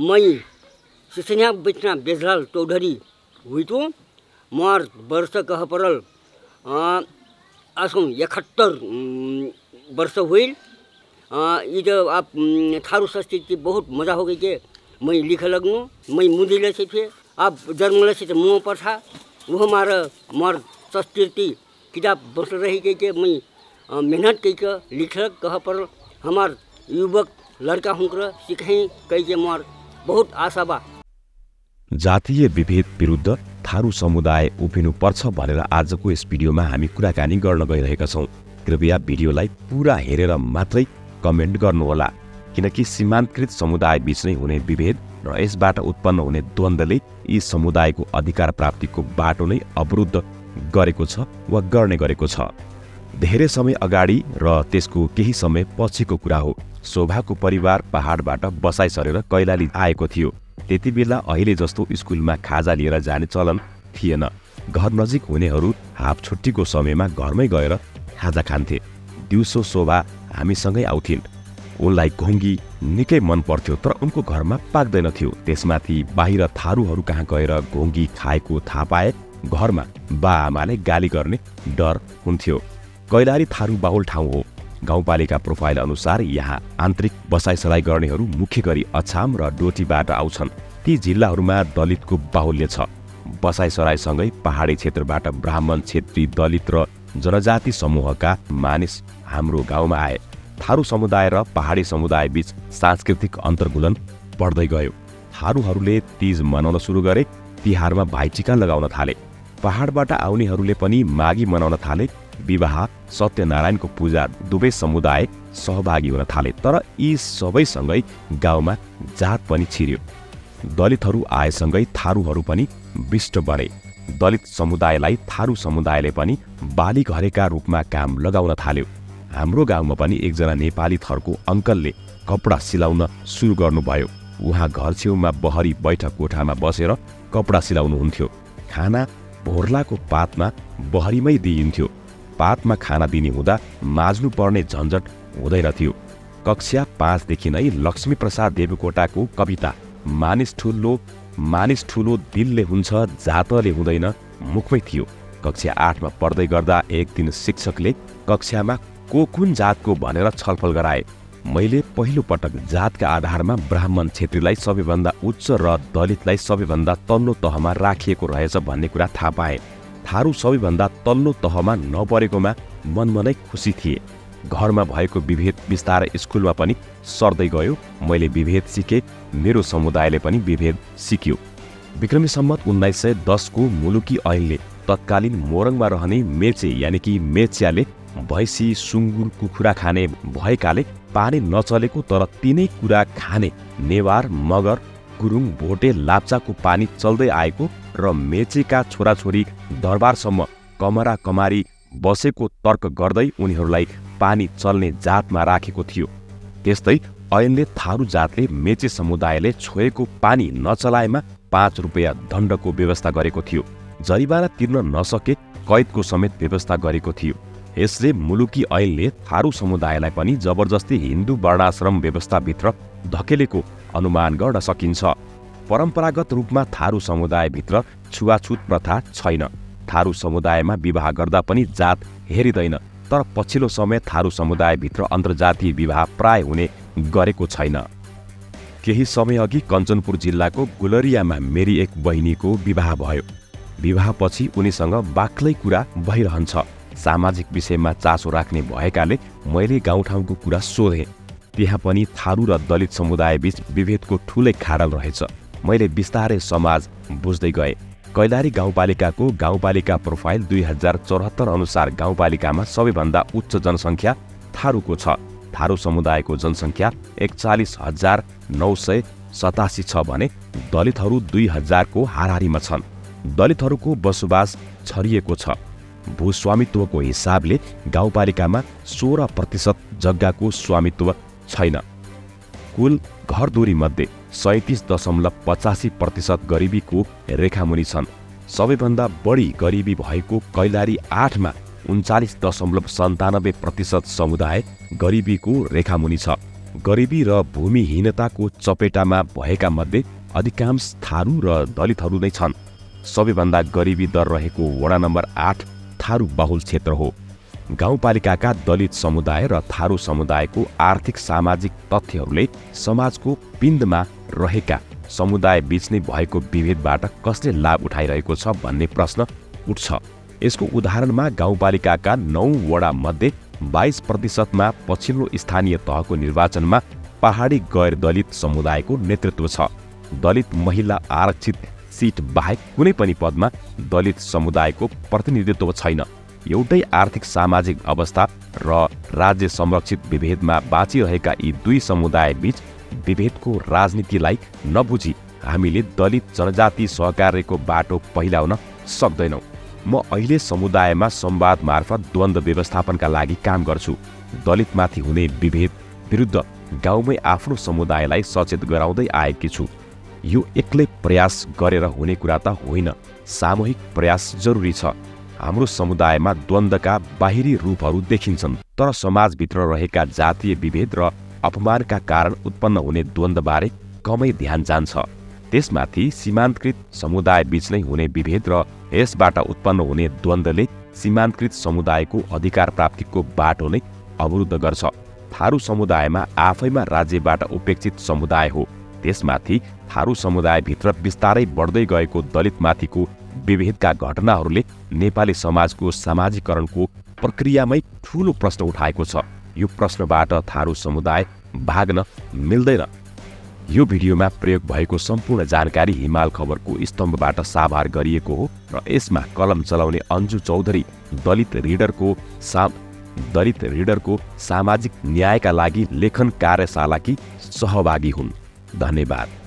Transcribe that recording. मई सिसनिया बेचना बेजलाल चौधरी हुई तो मार वर्ष कह पड़ल आसू 71 वर्ष हुई। इध आप थारू संस्कृति बहुत मजा हो गई के मैं लिख लगूँ मैं मुदी ले थे आप जन्म ले तो मुँह पर था वह मारा मार संस्कृति किताब बस रही गई के मैं मेहनत कर लिख कह पड़ल हमार युवक लड़का हुनकर सीखें कई के मार बहुत आशा बा। जातीय विभेद विरुद्ध थारू समुदाय उभिनु पर्छ भनेर आजको यस भिडियोमा हामी कुराकानी गर्न गइरहेका छौं। कृपया भिडियोलाई पूरा हेरेर मात्रै कमेन्ट गर्नुहोला किनकि सीमान्तकृत समुदाय बीच नै हुने विभेद र यसबाट उत्पन्न हुने द्वन्द्वले यी समुदायको अधिकार प्राप्तिको बाटो नै अवरुद्ध गरेको छ वा गर्ने गरेको छ। धेरै समय अगाडि र त्यसको केही समय पछिको कुरा हो। शोभाको परिवार पहाडबाट बसाइ सरेर कैलाली आएको थियो। त्यति बेला अहिले जस्तो स्कुलमा खाजा लिएर जाने चलन थिएन। घर नजिक हुनेहरू हाफ छुट्टीको समयमा घरमै गएर खाजा खान्थे। दिउँसो शोभा हामीसँगै आउँथिन्। उनलाई घोङ्गी निकै मन पर्थ्यो तर उनको घरमा पाक्दैन थियो। त्यसमाथि बाहिर थारूहरू कहाँ गएर घोङ्गी खाएको थाहा पाए घरमा बाआमाले गाली गर्ने डर हुन्थ्यो। कैलाली थारू बाहुल ठाउँ हो। गाउँपालिका प्रोफाइल अनुसार यहाँ आन्तरिक बसाइसराई गर्नेहरू मुख्य गरी अछाम र डोटीबाट आउँछन्। ती जिल्लाहरूमा दलितको बाहुल्य छ। बसाइसराईसँगै पहाडी क्षेत्रबाट ब्राह्मण क्षेत्री दलित र जनजाति समूहका मानिस हाम्रो गाउँमा आए। थारू समुदाय र पहाडी समुदाय बीच सांस्कृतिक अन्तर्गुलन बढ्दै गयो। थारूहरूले तीज मनाउन सुरु गरे। तिहारमा भाइटिका लगाउन थाले। पहाडबाट आउनेहरूले पनि मागी मनाउन थाले। विवाह सत्यनारायणको पूजा दुवै समुदाय सहभागी हुन थाले। तर यी सबैसँगै गाउँमा जात पनि छिर्यो। दलितहरू आएसँगै थारूहरू पनि विष्ट बने। दलित समुदायलाई थारू समुदायले पनि बालीघरेका रूपमा काम लगाउन थाल्यो। हाम्रो गाउँमा पनि एकजना नेपाली थरको अङ्कलले कपडा सिलाउन सुरु गर्नुभयो। उहाँ घर छेउमा बहरी बैठक कोठामा बसेर कपडा सिलाउनुहुन्थ्यो। खाना भोर्लाको पातमा बहरीमै दिइन्थ्यो। पातमा खाना दिने हुँदा माझ्नु पर्ने झन्झट हुँदैन थियो। कक्षा 5 देखि नै लक्ष्मीप्रसाद देवकोटाको कविता मानिस ठुलो दिलले हुन्छ जातले हुँदैन मुखमै थियो। कक्षा 8मा पढ्दै गर्दा एक दिन शिक्षकले कक्षामा को कुन जातको भनेर छलफल गराए। मैले पहिलो पटक जातका आधारमा ब्राह्मण क्षेत्रीलाई सबैभन्दा उच्च र दलितलाई सबैभन्दा तल्लो तहमा राखिएको रहेछ भन्ने कुरा थाहा पाएँ। थारू सबैभन्दा तल्लो तहमा नपरेकोमा मनमा नै खुसी थिए। घरमा भएको विभेद बिस्तारै स्कुलमा पनि सर्दै गयो। मैले विभेद सिकेँ, मेरो समुदायले पनि विभेद सिक्यो। विक्रमी सम्मत 1910को मुलुकी ऐनले तत्कालीन मोरङमा रहने मेचे यानि कि मेच्याले भैँसी सुँगुर कुखुरा खाने भएकाले पानी नचलेको तर तिनै कुरा खाने नेवार मगर गुरुङ भोटे लाप्चाको पानी चल्दै आएको र मेचेका छोराछोरी दरबारसम्म कमरा कमारी बसेको तर्क गर्दै उनीहरूलाई पानी चल्ने जातमा राखेको थियो। त्यस्तै ऐनले थारू जातले मेचे समुदायले छोएको पानी नचलाएमा 5 रुपियाँ दण्डको व्यवस्था गरेको थियो। जरिवाना तिर्न नसके कैदको समेत व्यवस्था गरेको थियो। यसले मुलुकी ऐनले थारू समुदायलाई पनि जबरजस्ती हिन्दू वर्णाश्रम व्यवस्थाभित्र धकेलेको अनुमान गर्न सकिन्छ। परम्परागत रूपमा थारू समुदायभित्र छुवाछुत प्रथा छैन। थारू समुदायमा विवाह गर्दा पनि जात हेरिँदैन तर पछिल्लो समय थारू समुदायभित्र अन्तर्जातीय विवाह प्राय हुने गरेको छैन। केही समयअघि कञ्चनपुर जिल्लाको गुलरियामा मेरी एक बहिनीको विवाह भयो। विवाहपछि उनीसँग बाक्लै कुरा भइरहन्छ। सामाजिक विषयमा चासो राख्ने भएकाले मैले गाउँठाउँको कुरा सोधेँ। त्यहाँ पनि थारू र दलित समुदायबीच विभेदको ठुलै खाडल रहेछ। मैले बिस्तारै समाज बुझ्दै गएँ। कैलाली गाउँपालिकाको गाउँपालिका प्रोफाइल 2074 अनुसार गाउँपालिकामा सबैभन्दा उच्च जनसङ्ख्या थारूको छ। थारू समुदायको जनसङ्ख्या 41,987 छ भने दलितहरू 2000को हाराहारीमा छन्। दलितहरूको बसोबास छरिएको छ। भूस्वामित्वको हिसाबले गाउँपालिकामा 16% जग्गाको स्वामित्व छैन। कुल घरदुरीमध्ये 37.85% गरिबीको रेखामुनि छन्। सबैभन्दा बढी गरिबी भएको कैलाली 8मा 39.97% समुदाय गरिबीको रेखामुनि छ। गरीबी र भूमिहीनताको चपेटामा भएका मध्ये अधिकांश थारू र दलितहरू नै छन्। सबैभन्दा गरीबी दर रहेको वडा नम्बर 8 थारू बहुल क्षेत्र हो। गाउँपालिकाका दलित समुदाय र थारू समुदायको आर्थिक सामाजिक तथ्यहरूले समाजको पिण्डमा रहेका समुदाय बीच नै भएको विभेदबाट कसले लाभ उठाइरहेको छ भन्ने प्रश्न उठ्छ। यसको उदाहरणमा गाउँपालिकाका 9 वडा मध्ये 22% मा पछिल्लो स्थानीय तहको निर्वाचनमा पहाडी गैर दलित समुदायको नेतृत्व छ। दलित महिला आरक्षित सीट बाहेक कुनै पनि पदमा दलित समुदायको प्रतिनिधित्व छैन। एउटै आर्थिक सामाजिक अवस्था र राज्य संरक्षित विभेदमा बाँचिरहेका यी दुई समुदाय बीच विभेदको राजनीतिलाई नबुझी हामीले दलित जनजाति सहकार्यको बाटो पहिलाउन सक्दैनौं। म अहिले समुदायमा संवाद मार्फत द्वन्द्व व्यवस्थापनका लागि काम गर्छु। दलितमाथि हुने विभेद विरुद्ध गाउँमै आफ्नो समुदायलाई सचेत गराउँदै आएकी छु। यो एक्लै प्रयास गरेर हुने कुरा त होइन, सामूहिक प्रयास जरुरी छ। हाम्रो समुदायमा द्वन्द्वका बाहिरी रूपहरू देखिन्छन्, तर समाजभित्र रहेका जातीय विभेद र अपमानका कारण उत्पन्न हुने द्वन्द्वबारे कमै ध्यान जान्छ। त्यसमाथि सीमान्तकृत समुदाय बीच नै हुने विभेद र यसबाट उत्पन्न हुने द्वन्द्वले सीमान्तकृत समुदायको अधिकार प्राप्तिको बाटो नै अवरुद्ध गर्छ। थारू समुदायमा आफैमा राज्यबाट उपेक्षित समुदाय हो। त्यसमाथि थारू समुदायभित्र बिस्तारै बढ्दै गएको दलितमाथिको विभेदका घटनाहरूले नेपाली समाजको सामाजिकरणको प्रक्रियामै ठूलो प्रश्न उठाएको छ। यो प्रश्नबाट थारू समुदाय भाग्न मिल्दैन। यो भिडियोमा प्रयोग भएको सम्पूर्ण जानकारी हिमाल खबरको स्तम्भबाट साभार गरिएको हो र यसमा कलम चलाउने अन्जु चौधरी दलित रिडरको सामाजिक न्यायका लागि लेखन कार्यशालाकी सहभागी हुन्। धन्यवाद।